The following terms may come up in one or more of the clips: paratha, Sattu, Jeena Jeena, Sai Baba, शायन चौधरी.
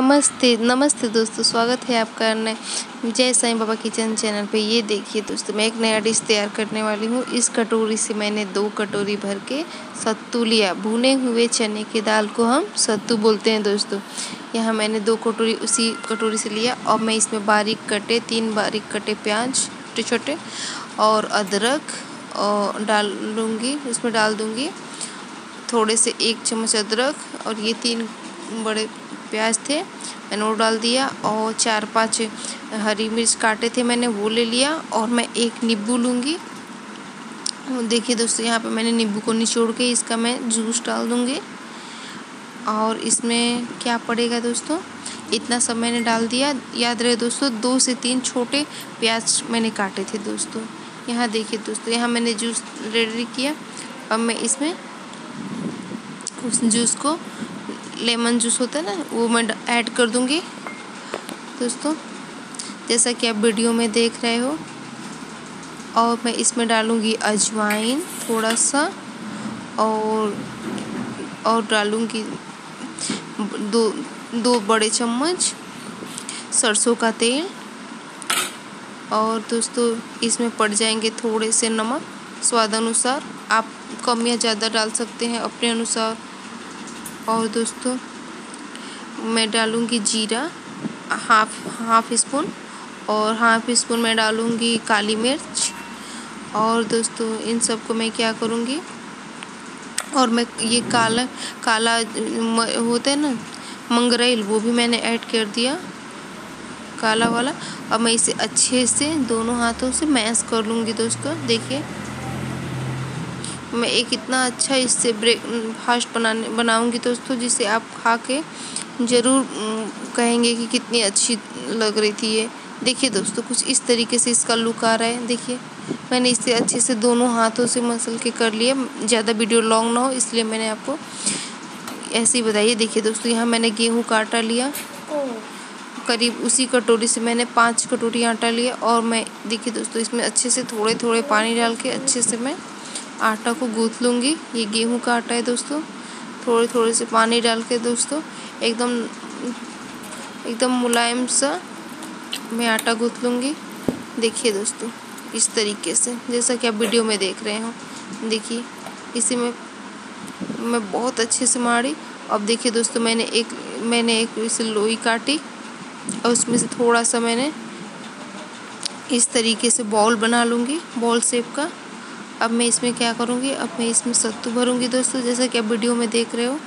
नमस्ते दोस्तों, स्वागत है आपका नए जय साईं बाबा किचन चैनल पे। ये देखिए दोस्तों, मैं एक नया डिश तैयार करने वाली हूँ। इस कटोरी से मैंने 2 कटोरी भर के सत्तू लिया। भुने हुए चने की दाल को हम सत्तू बोलते हैं दोस्तों। यहाँ मैंने 2 कटोरी उसी कटोरी से लिया और मैं इसमें बारीक कटे 3 बारीक कटे प्याज छोटे छोटे और अदरक और उसमें डाल दूँगी थोड़े से 1 चम्मच अदरक और ये 3 बड़े प्याज थे, मैंने वो डाल दिया और 4-5 हरी मिर्च काटे थे मैंने वो ले लिया। और मैं 1 नींबू लूँगी। देखिए दोस्तों, यहाँ पे मैंने नींबू को निचोड़ के इसका मैं जूस डाल दूँगी। और इसमें क्या पड़ेगा दोस्तों, इतना सब मैंने डाल दिया। याद रहे दोस्तों, 2 से 3 छोटे प्याज मैंने काटे थे दोस्तों। यहाँ देखिए दोस्तों, यहाँ मैंने जूस रेडी किया। अब मैं इसमें उस जूस को, लेमन जूस होता है ना, वो मैं ऐड कर दूंगी दोस्तों, जैसा कि आप वीडियो में देख रहे हो। और मैं इसमें डालूंगी अजवाइन थोड़ा सा और डालूंगी 2 बड़े चम्मच सरसों का तेल। और दोस्तों, इसमें पड़ जाएंगे थोड़े से नमक स्वाद अनुसार, आप कम या ज़्यादा डाल सकते हैं अपने अनुसार। और दोस्तों, मैं डालूंगी जीरा हाफ स्पून और हाफ स्पून मैं डालूंगी काली मिर्च। और दोस्तों, इन सब को मैं क्या करूंगी, और मैं ये काला होता है ना मंगरेल, वो भी मैंने ऐड कर दिया, काला वाला। अब मैं इसे अच्छे से दोनों हाथों से मैश कर लूँगी दोस्तों। देखिए, मैं एक इतना अच्छा इससे ब्रेकफास्ट बनाऊंगी दोस्तों, जिसे आप खा के ज़रूर कहेंगे कि कितनी अच्छी लग रही थी ये। देखिए दोस्तों, कुछ इस तरीके से इसका लुक आ रहा है। देखिए, मैंने इसे अच्छे से दोनों हाथों से मसल के कर लिया। ज़्यादा वीडियो लॉन्ग ना हो, इसलिए मैंने आपको ऐसे ही बताइए। देखिए दोस्तों, यहाँ मैंने गेहूँ का आटा लिया, करीब उसी कटोरी से मैंने 5 कटोरी आटा लिया। और मैं देखिए दोस्तों, इसमें अच्छे से थोड़े थोड़े पानी डाल के अच्छे से मैं आटा को गूँथ लूँगी। ये गेहूं का आटा है दोस्तों। थोड़े थोड़े से पानी डाल के दोस्तों एकदम मुलायम सा मैं आटा गूँथ लूँगी। देखिए दोस्तों, इस तरीके से, जैसा कि आप वीडियो में देख रहे हो। देखिए, इसे मैं बहुत अच्छे से मारी। अब देखिए दोस्तों, मैंने एक इसे लोई काटी और उसमें से थोड़ा सा मैंने इस तरीके से बॉल बना लूँगी, बॉल शेप का। अब मैं इसमें क्या करूँगी, अब मैं इसमें सत्तू भरूँगी दोस्तों, जैसा कि आप वीडियो में देख रहे हो।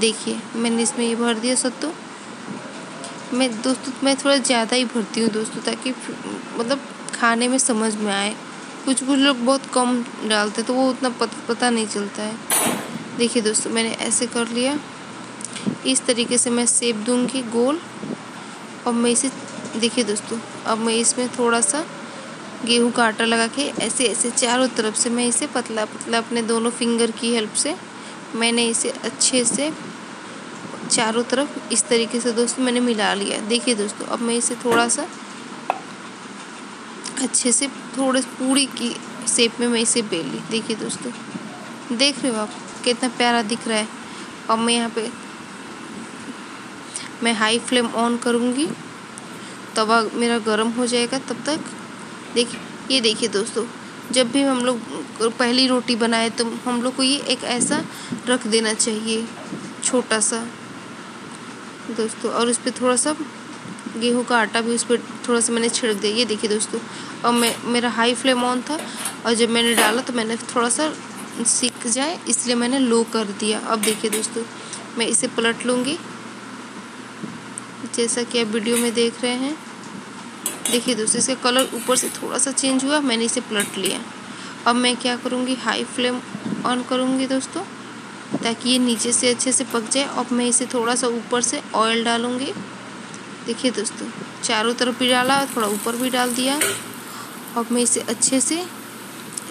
देखिए, मैंने इसमें ये भर दिया सत्तू। मैं थोड़ा ज़्यादा ही भरती हूँ दोस्तों, ताकि मतलब खाने में समझ में आए। कुछ लोग बहुत कम डालते हैं, तो वो उतना पता नहीं चलता है। देखिए दोस्तों, मैंने ऐसे कर लिया। इस तरीके से मैं सेप दूँगी गोल। और मैं इसे देखिए दोस्तों, अब मैं इसमें थोड़ा सा गेहूं का आटा लगा के ऐसे ऐसे चारों तरफ से मैं इसे पतला पतला अपने दोनों फिंगर की हेल्प से मैंने इसे अच्छे से चारों तरफ इस तरीके से दोस्तों मैंने मिला लिया। देखिए दोस्तों, अब मैं इसे थोड़ा सा अच्छे से थोड़े पूरी की शेप में मैं इसे बेल ली। देखिए दोस्तों, देख रहे हो आप कितना प्यारा दिख रहा है। अब मैं यहाँ पे मैं हाई फ्लेम ऑन करूँगी, तवा मेरा गर्म हो जाएगा तब तक। देखिए, ये देखिए दोस्तों, जब भी हम लोग पहली रोटी बनाए तो हम लोग को ये एक ऐसा रख देना चाहिए छोटा सा दोस्तों। और उस पर थोड़ा सा गेहूं का आटा भी उस पर थोड़ा सा मैंने छिड़क दिया। ये देखिए दोस्तों, और मेरा हाई फ्लेम ऑन था और जब मैंने डाला तो मैंने थोड़ा सा सीख जाए इसलिए मैंने लो कर दिया। अब देखिए दोस्तों, मैं इसे पलट लूँगी, जैसा कि आप वीडियो में देख रहे हैं। देखिए दोस्तों, इसका कलर ऊपर से थोड़ा सा चेंज हुआ, मैंने इसे पलट लिया। अब मैं क्या करूँगी, हाई फ्लेम ऑन करूँगी दोस्तों, ताकि ये नीचे से अच्छे से पक जाए। अब मैं इसे थोड़ा सा ऊपर से ऑयल डालूँगी। देखिए दोस्तों, चारों तरफ भी डाला और थोड़ा ऊपर भी डाल दिया। अब मैं इसे अच्छे से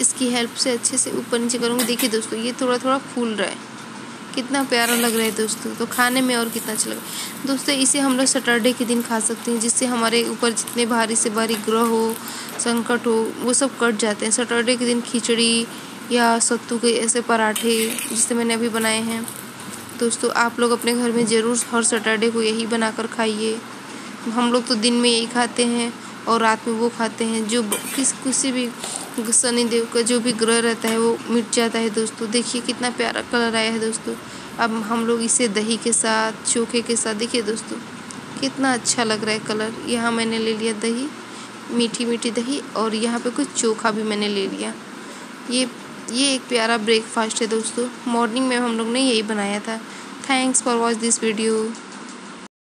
इसकी हेल्प से अच्छे से ऊपर नीचे करूँगी। देखिए दोस्तों, ये थोड़ा थोड़ा फूल रहा है, कितना प्यारा लग रहा है दोस्तों। तो खाने में और कितना अच्छा लग रहा है दोस्तों। इसे हम लोग सैटरडे के दिन खा सकते हैं, जिससे हमारे ऊपर जितने भारी से भारी ग्रह हो, संकट हो, वो सब कट जाते हैं। सैटरडे के दिन खिचड़ी या सत्तू के ऐसे पराठे, जिससे मैंने अभी बनाए हैं, दोस्तों आप लोग अपने घर में ज़रूर हर सैटरडे को यही बनाकर खाइए। हम लोग तो दिन में यही खाते हैं और रात में वो खाते हैं। जो किसी भी शनिदेव का जो भी ग्रह रहता है वो मिट जाता है दोस्तों। देखिए कितना प्यारा कलर आया है दोस्तों। अब हम लोग इसे दही के साथ, चोखे के साथ, देखिए दोस्तों कितना अच्छा लग रहा है कलर। यहाँ मैंने ले लिया दही, मीठी मीठी दही, और यहाँ पे कुछ चोखा भी मैंने ले लिया। ये एक प्यारा ब्रेकफास्ट है दोस्तों। मॉर्निंग में हम लोग ने यही बनाया था। Thanks for watch this video.